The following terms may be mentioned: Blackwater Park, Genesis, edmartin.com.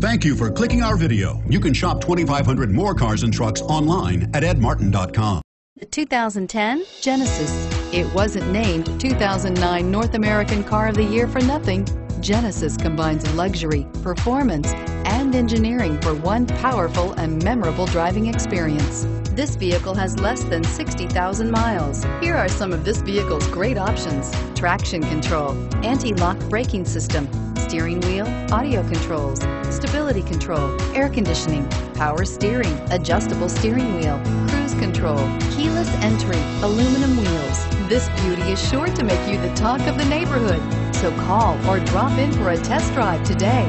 Thank you for clicking our video. You can shop 2,500 more cars and trucks online at edmartin.com. The 2010 Genesis. It wasn't named 2009 North American Car of the Year for nothing. Genesis combines luxury, performance, and engineering for one powerful and memorable driving experience. This vehicle has less than 60,000 miles. Here are some of this vehicle's great options: traction control, anti-lock braking system, steering wheel audio controls, stability control, air conditioning, power steering, adjustable steering wheel, cruise control, keyless entry, aluminum wheels. This beauty is sure to make you the talk of the neighborhood. So call or drop in for a test drive today.